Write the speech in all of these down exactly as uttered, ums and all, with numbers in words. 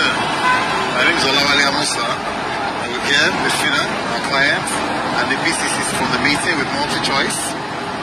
afternoon. My name is Olawali Amusa. I will here with Phyna, our client, and the P C C for the meeting with Multi-Choice.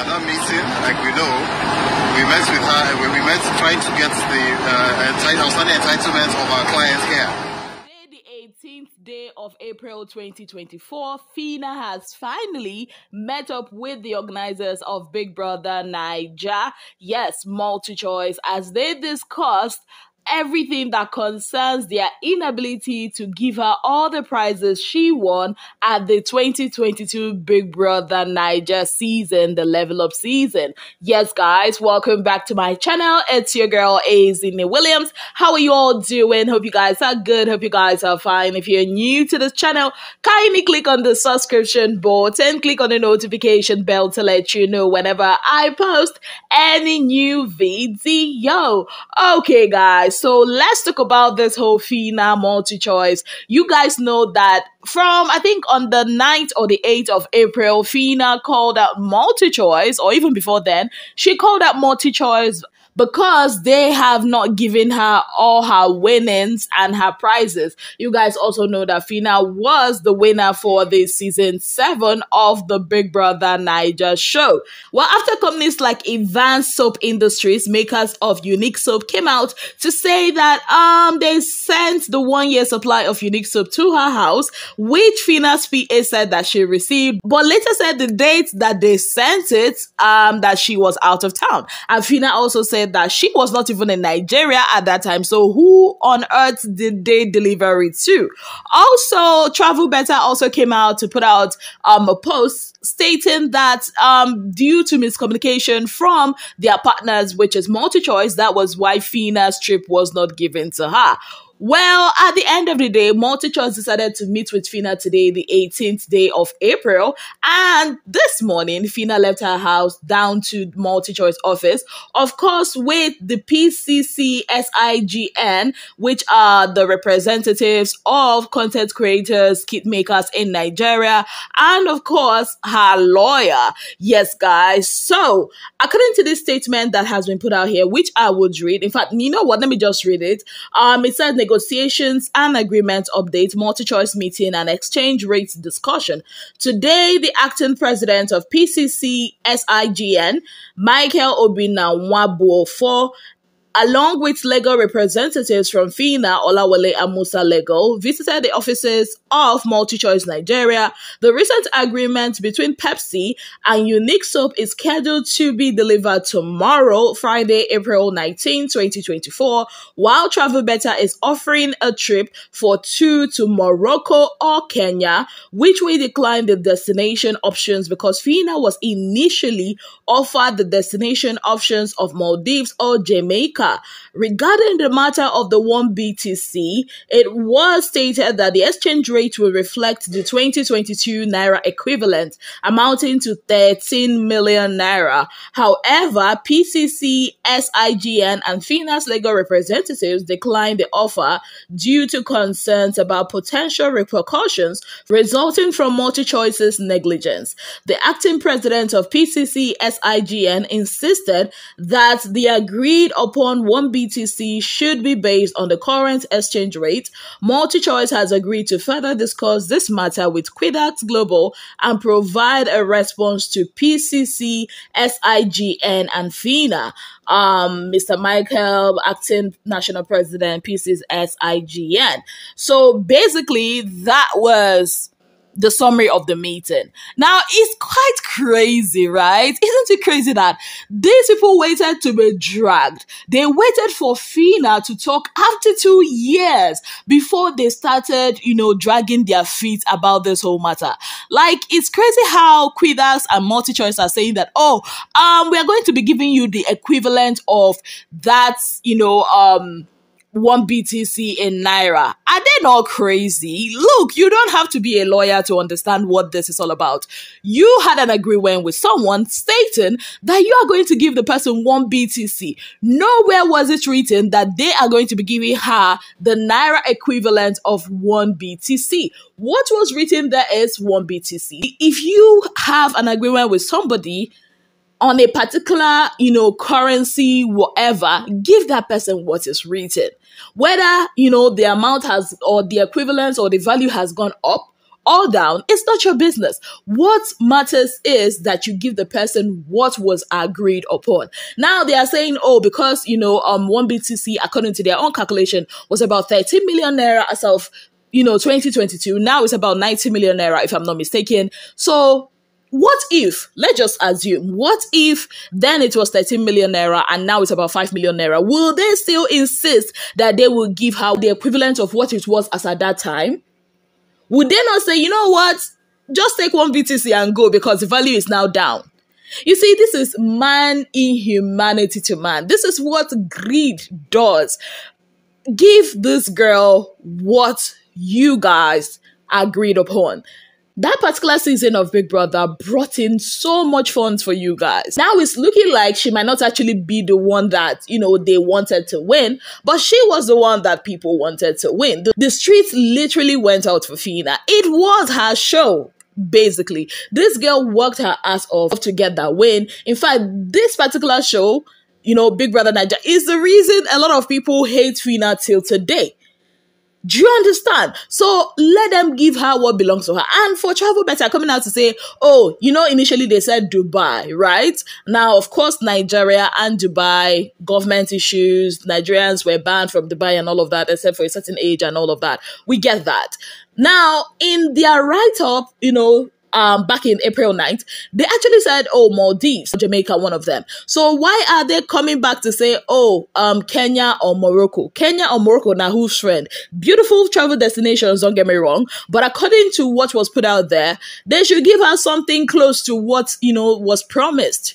At that meeting, like we know, we met with her when we met trying to get the uh, outstanding entitlement of our clients here. eighteenth day of April twenty twenty-four, Phyna has finally met up with the organizers of Big Brother Naija, yes, Multi-Choice, as they discussed everything that concerns their inability to give her all the prizes she won at the twenty twenty-two Big Brother Naija season, the level up season. Yes, guys, welcome back to my channel. It's your girl, Ezinne Williams. How are you all doing? Hope you guys are good. Hope you guys are fine. If you're new to this channel, kindly click on the subscription button, click on the notification bell to let you know whenever I post any new video. Okay, guys. So let's talk about this whole Phyna Multi-Choice. You guys know that from, I think, on the ninth or the eighth of April, Phyna called out Multi-Choice, or even before then, she called out Multi-Choice because they have not given her all her winnings and her prizes. You guys also know that Phyna was the winner for the season seven of the Big Brother Naija show. Well, after companies like Advanced Soap Industries, makers of Unique Soap, came out to say that um they sent the one-year supply of Unique Soap to her house, which Phyna's P A said that she received, but later said the date that they sent it, um that she was out of town. And Phyna also said that she was not even in Nigeria at that time, so who on earth did they deliver it to? Also, Travel Better also came out to put out um, a post stating that um, due to miscommunication from their partners, which is Multi-Choice, that was why Phyna's trip was not given to her. Well, at the end of the day, Multi-Choice decided to meet with Phyna today, the eighteenth day of April. And this morning, Phyna left her house down to Multi-Choice office, of course, with the P C C S I G N, which are the representatives of content creators, kit makers in Nigeria, and of course, her lawyer. Yes, guys. So, according to this statement that has been put out here, which I would read. In fact, you know what? Let me just read it. Um, it said, negotiations and agreement update, Multi-Choice meeting and exchange rates discussion. Today, the acting president of P C C S I G N, Michael Obinna Nwabuofor, along with legal representatives from Phyna, Olawale Amusa Legal, visited the offices of Multi-Choice Nigeria. The recent agreement between Pepsi and Unique Soap is scheduled to be delivered tomorrow, Friday, April nineteenth, twenty twenty-four, while Travel Better is offering a trip for two to Morocco or Kenya, which we declined the destination options because Phyna was initially offered the destination options of Maldives or Jamaica. Regarding the matter of the one B T C, it was stated that the exchange rate will reflect the twenty twenty-two Naira equivalent, amounting to thirteen million Naira. However, P C C S I G N and Phyna's legal representatives declined the offer due to concerns about potential repercussions resulting from Multi-Choice's negligence. The acting president of P C C S I G N insisted that the agreed upon one B T C should be based on the current exchange rate. Multi-Choice has agreed to further discuss this matter with Quidax Global and provide a response to P C C S I G N and Phyna. Um, Mister Michael, acting national president, P C C S I G N. So basically, that was the summary of the meeting. Now, it's quite crazy, right? Isn't it crazy that these people waited to be dragged? They waited for Phyna to talk after two years before they started, you know, dragging their feet about this whole matter. Like, it's crazy how Quidax and Multi-Choice are saying that, oh, um, we are going to be giving you the equivalent of that, you know, um, one B T C in Naira. Are they not crazy? Look, you don't have to be a lawyer to understand what this is all about. You had an agreement with someone stating that you are going to give the person one B T C. Nowhere was it written that they are going to be giving her the Naira equivalent of one B T C. What was written there is one B T C. If you have an agreement with somebody, on a particular, you know, currency, whatever, give that person what is written. Whether, you know, the amount has, or the equivalent, or the value has gone up or down, it's not your business. What matters is that you give the person what was agreed upon. Now they are saying, oh, because, you know, um, one B T C, according to their own calculation, was about thirteen million naira as of, you know, twenty twenty-two. Now it's about ninety million naira, if I'm not mistaken. So what if, let's just assume, what if then it was thirteen million naira and now it's about five million naira? Will they still insist that they will give her the equivalent of what it was as at that time? Would they not say, you know what, just take one B T C and go because the value is now down? You see, this is man inhumanity to man. This is what greed does. Give this girl what you guys agreed upon. That particular season of Big Brother brought in so much funds for you guys. Now it's looking like she might not actually be the one that, you know, they wanted to win, but she was the one that people wanted to win. The, the streets literally went out for Phyna. It was her show. Basically, this girl worked her ass off to get that win. In fact, this particular show, you know, Big Brother Naija, is the reason a lot of people hate Phyna till today. Do you understand? So let them give her what belongs to her. And for Travel Better coming out to say, oh, you know, initially they said Dubai, right? Now, of course, Nigeria and Dubai, government issues, Nigerians were banned from Dubai and all of that, except for a certain age and all of that. We get that. Now, in their write-up, you know, Um, back in April ninth, they actually said, oh, Maldives, Jamaica, one of them. So why are they coming back to say, oh, um, Kenya or Morocco? Kenya or Morocco, now who's friend? Beautiful travel destinations, don't get me wrong. But according to what was put out there, they should give her something close to what, you know, was promised.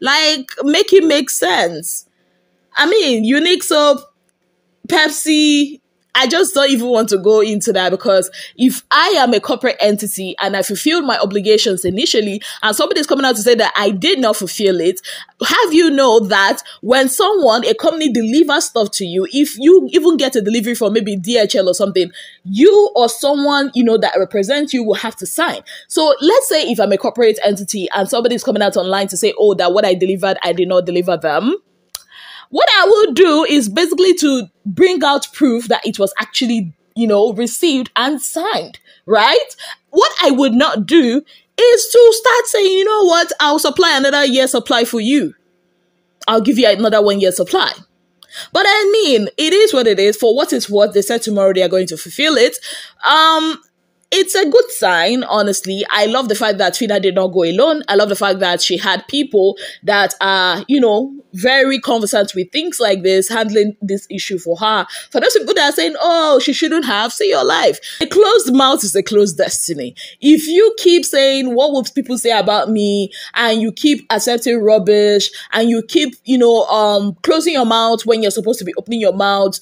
Like, make it make sense. I mean, Unique Soap, Pepsi, I just don't even want to go into that, because if I am a corporate entity and I fulfilled my obligations initially and somebody's coming out to say that I did not fulfill it, have you know that when someone, a company, delivers stuff to you, if you even get a delivery from maybe D H L or something, you or someone, you know, that represents you will have to sign. So let's say if I'm a corporate entity and somebody's coming out online to say, oh, that what I delivered, I did not deliver them. What I will do is basically to bring out proof that it was actually, you know, received and signed, right? What I would not do is to start saying, you know what, I'll supply another year supply for you. I'll give you another one year supply. But I mean, it is what it is. For what it's worth, they said tomorrow they are going to fulfill it. Um... It's a good sign, honestly. I love the fact that Phyna did not go alone. I love the fact that she had people that are, you know, very conversant with things like this, handling this issue for her. For those people that are saying, oh, she shouldn't have, say your life. A closed mouth is a closed destiny. If you keep saying, what will people say about me? And you keep accepting rubbish and you keep, you know, um, closing your mouth when you're supposed to be opening your mouth,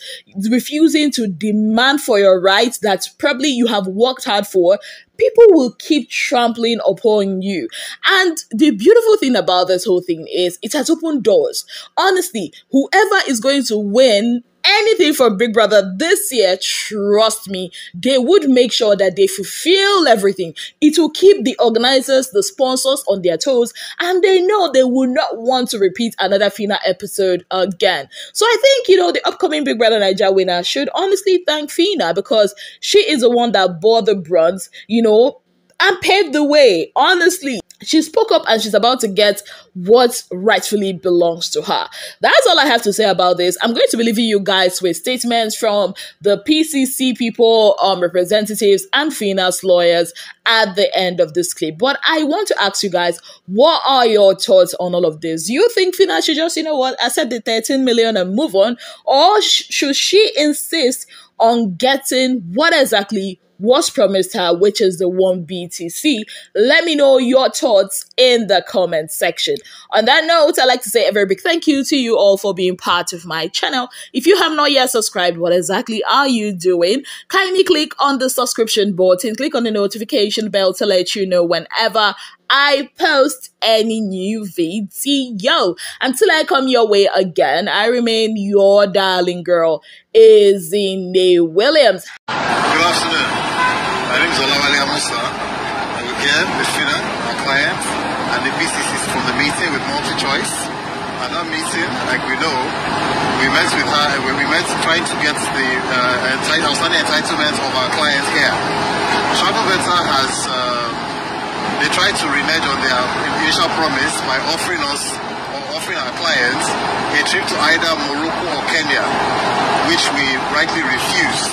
refusing to demand for your rights that probably you have worked hard for, people will keep trampling upon you. And the beautiful thing about this whole thing is it has opened doors. Honestly, whoever is going to win anything from Big Brother this year, trust me, they would make sure that they fulfill everything. It will keep the organizers, the sponsors on their toes, and they know they will not want to repeat another Phyna episode again. So I think, you know, the upcoming Big Brother Naija winner should honestly thank Phyna, because she is the one that bore the brunt, you know, and paved the way, honestly. She spoke up and she's about to get what rightfully belongs to her. That's all I have to say about this. I'm going to be leaving you guys with statements from the P C C people, um, representatives and Phyna's lawyers at the end of this clip. But I want to ask you guys, what are your thoughts on all of this? Do you think Phyna should just, you know what, accept the thirteen million and move on? Or sh should she insist on getting what exactly was promised her, which is the one B T C? Let me know your thoughts in the comment section. On that note, I'd like to say a very big thank you to you all for being part of my channel. If you have not yet subscribed, what exactly are you doing? Kindly click on the subscription button, click on the notification bell to let you know whenever I post any new video. Until I come your way again, I remain your darling girl, Ezinne Williams. Good afternoon. My name is Olawale Amusa. I'm again with Phyna, my client. and the P C Cs from the meeting with Multi-Choice. At that meeting, like we know, we met with her, when we met trying to get the uh, outstanding entitlement of our clients here. Travel Better has, uh, they tried to renege on their initial promise by offering us, or offering our clients, a trip to either Morocco or Kenya, which we rightly refused.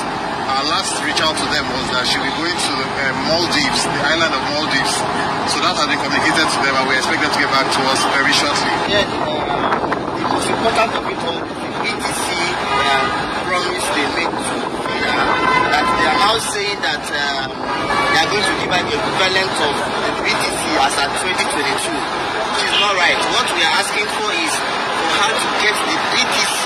Our last reach out to them was that she will be going to uh, Maldives, the island of Maldives. So that has been communicated to them, and we expect them to get back to us very shortly. Yeah, uh, the most important of it all, the B T C uh, promise they made to Phyna, that they are now saying that uh, they are going to give an equivalent of the B T C as at twenty twenty-two, which is not right. What we are asking for is for how to get the B T C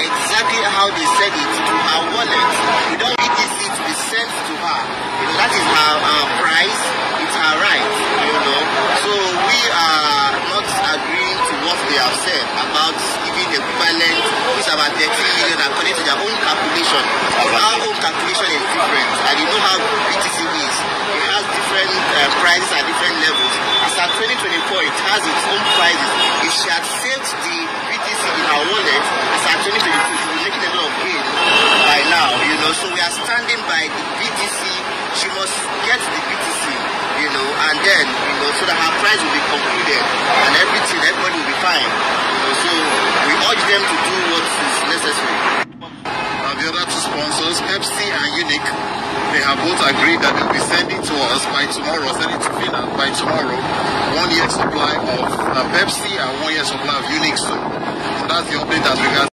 exactly how they said it to her wallet. We don't need this to be sent to her. You know, that is her, her price, it's her right, you know. So we are not agreeing to what they have said about giving equivalent, which is about thirty million according to their own calculation. Our own calculation is different, and you know how B T C is. It has different uh, prices at different levels. As at twenty twenty-four, it has its own prices. If she had saved the B T C in her wallet, as at twenty twenty-two, she would make a lot of gain by now, you know. So we are standing by the B T C. She must get the B T C, you know, and then, you know, so that her price will be concluded and everything, everybody will be fine. You know, so we urge them to do what is necessary. Now the other two sponsors, Pepsi and Unique, they have both agreed that they'll be sending to us by tomorrow, sending to Phyna by tomorrow, one year supply of uh, Pepsi and one year supply of Unique Soap. So that's the update as regards.